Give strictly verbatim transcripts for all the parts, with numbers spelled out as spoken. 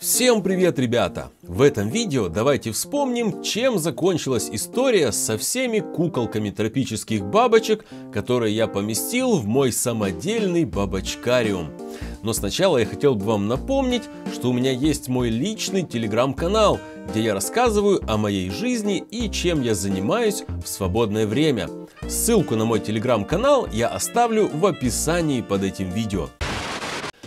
Всем привет, ребята! В этом видео давайте вспомним, чем закончилась история со всеми куколками тропических бабочек, которые я поместил в мой самодельный бабочкариум. Но сначала я хотел бы вам напомнить, что у меня есть мой личный телеграм-канал, где я рассказываю о моей жизни и чем я занимаюсь в свободное время. Ссылку на мой телеграм-канал я оставлю в описании под этим видео.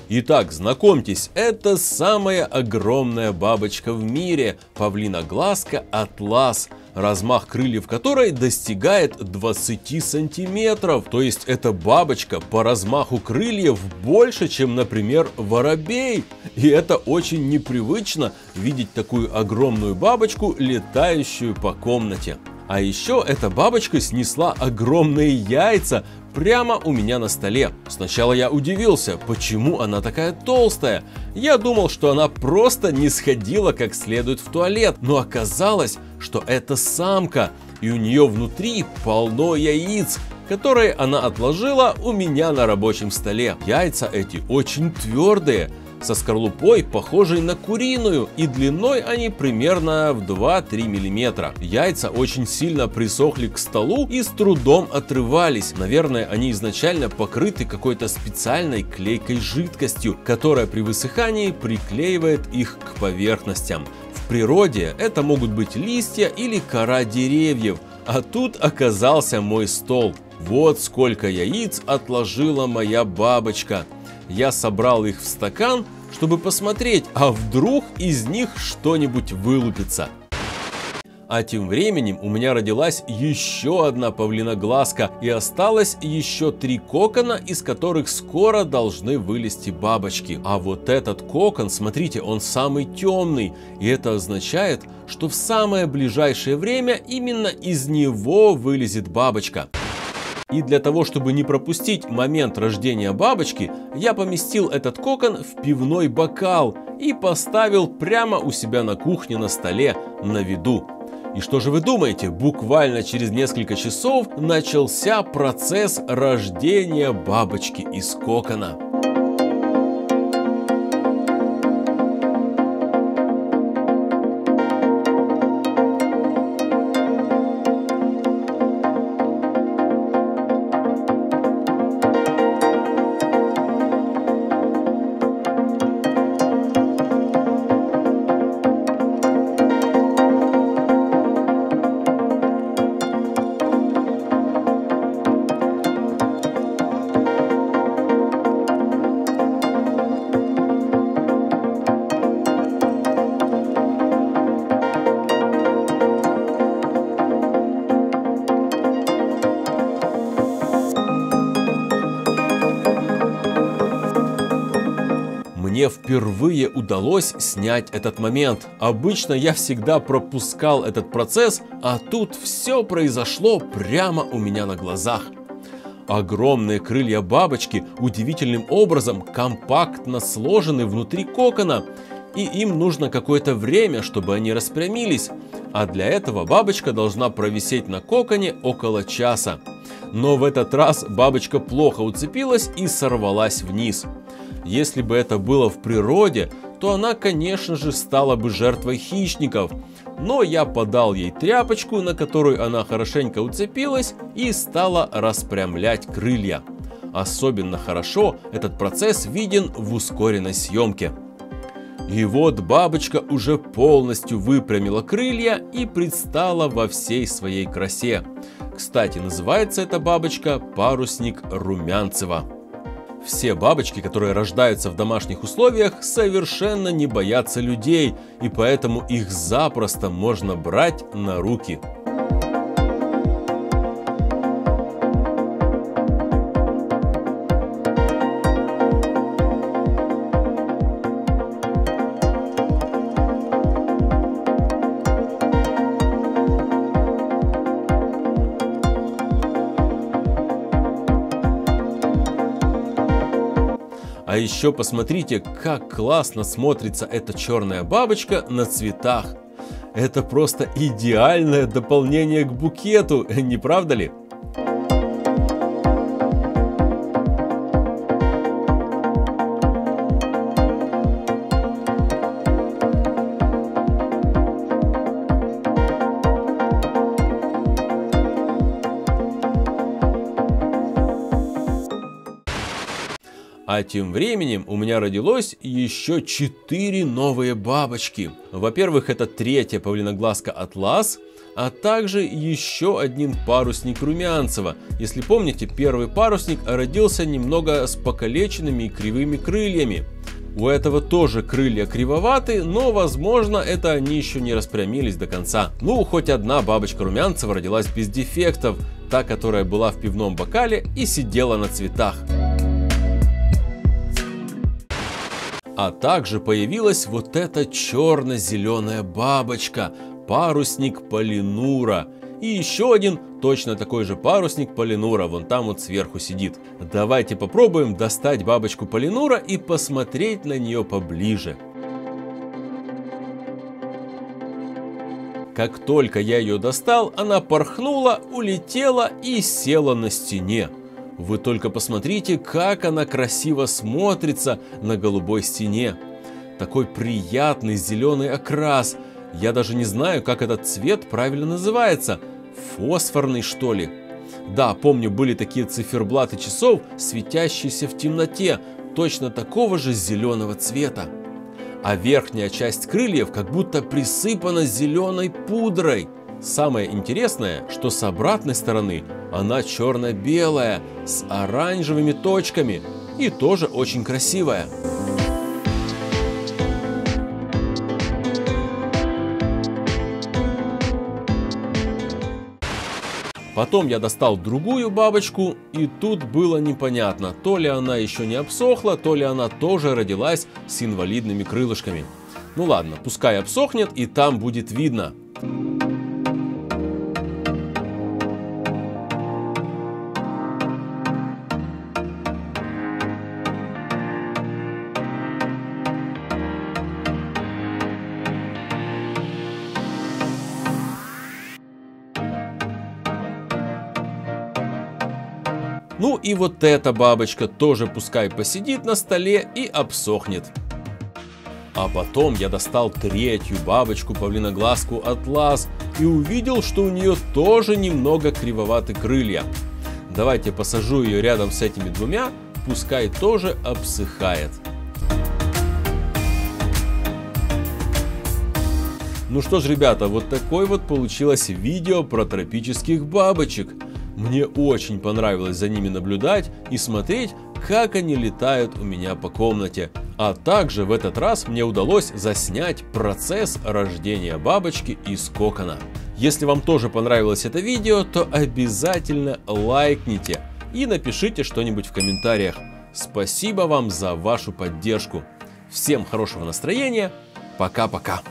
Итак, знакомьтесь, это самая огромная бабочка в мире – павлиноглазка атлас, размах крыльев которой достигает двадцати сантиметров. То есть эта бабочка по размаху крыльев больше, чем, например, воробей. И это очень непривычно – видеть такую огромную бабочку, летающую по комнате. А еще эта бабочка снесла огромные яйца прямо у меня на столе. Сначала я удивился, почему она такая толстая. Я думал, что она просто не сходила как следует в туалет. Но оказалось, что это самка, и у нее внутри полно яиц, которые она отложила у меня на рабочем столе. Яйца эти очень твердые, со скорлупой, похожей на куриную, и длиной они примерно в два-три миллиметра. Яйца очень сильно присохли к столу и с трудом отрывались. Наверное, они изначально покрыты какой-то специальной клейкой жидкостью, которая при высыхании приклеивает их к поверхностям. В природе это могут быть листья или кора деревьев, а тут оказался мой стол. Вот сколько яиц отложила моя бабочка. Я собрал их в стакан, чтобы посмотреть, а вдруг из них что-нибудь вылупится. А тем временем у меня родилась еще одна павлиноглазка, и осталось еще три кокона, из которых скоро должны вылезти бабочки. А вот этот кокон, смотрите, он самый темный, и это означает, что в самое ближайшее время именно из него вылезет бабочка. И для того, чтобы не пропустить момент рождения бабочки, я поместил этот кокон в пивной бокал и поставил прямо у себя на кухне на столе, на виду. И что же вы думаете? Буквально через несколько часов начался процесс рождения бабочки из кокона. Мне впервые удалось снять этот момент. Обычно я всегда пропускал этот процесс, а тут все произошло прямо у меня на глазах. Огромные крылья бабочки удивительным образом компактно сложены внутри кокона, и им нужно какое-то время, чтобы они распрямились, а для этого бабочка должна провисеть на коконе около часа. Но в этот раз бабочка плохо уцепилась и сорвалась вниз. Если бы это было в природе, то она, конечно же, стала бы жертвой хищников. Но я подал ей тряпочку, на которую она хорошенько уцепилась и стала распрямлять крылья. Особенно хорошо этот процесс виден в ускоренной съемке. И вот бабочка уже полностью выпрямила крылья и предстала во всей своей красе. Кстати, называется эта бабочка «Парусник Румянцева». Все бабочки, которые рождаются в домашних условиях, совершенно не боятся людей, и поэтому их запросто можно брать на руки. А еще посмотрите, как классно смотрится эта черная бабочка на цветах. Это просто идеальное дополнение к букету, не правда ли? А тем временем у меня родилось еще четыре новые бабочки. Во-первых, это третья павлиноглазка атлас, а также еще один парусник Румянцева. Если помните, первый парусник родился немного с покалеченными и кривыми крыльями. У этого тоже крылья кривоваты, но, возможно, это они еще не распрямились до конца. Ну, хоть одна бабочка Румянцева родилась без дефектов, та, которая была в пивном бокале и сидела на цветах. А также появилась вот эта черно-зеленая бабочка, парусник Полинура. И еще один точно такой же парусник Полинура, вон там вот сверху сидит. Давайте попробуем достать бабочку Полинура и посмотреть на нее поближе. Как только я ее достал, она порхнула, улетела и села на стене. Вы только посмотрите, как она красиво смотрится на голубой стене. Такой приятный зеленый окрас. Я даже не знаю, как этот цвет правильно называется. Фосфорный, что ли? Да, помню, были такие циферблаты часов, светящиеся в темноте, точно такого же зеленого цвета. А верхняя часть крыльев как будто присыпана зеленой пудрой. Самое интересное, что с обратной стороны она черно-белая, с оранжевыми точками и тоже очень красивая. Потом я достал другую бабочку, и тут было непонятно, то ли она еще не обсохла, то ли она тоже родилась с инвалидными крылышками. Ну ладно, пускай обсохнет, и там будет видно. Ну и вот эта бабочка тоже пускай посидит на столе и обсохнет. А потом я достал третью бабочку, павлиноглазку атлас, и увидел, что у нее тоже немного кривоваты крылья. Давайте посажу ее рядом с этими двумя, пускай тоже обсыхает. Ну что ж, ребята, вот такое вот получилось видео про тропических бабочек. Мне очень понравилось за ними наблюдать и смотреть, как они летают у меня по комнате. А также в этот раз мне удалось заснять процесс рождения бабочки из кокона. Если вам тоже понравилось это видео, то обязательно лайкните и напишите что-нибудь в комментариях. Спасибо вам за вашу поддержку. Всем хорошего настроения. Пока-пока.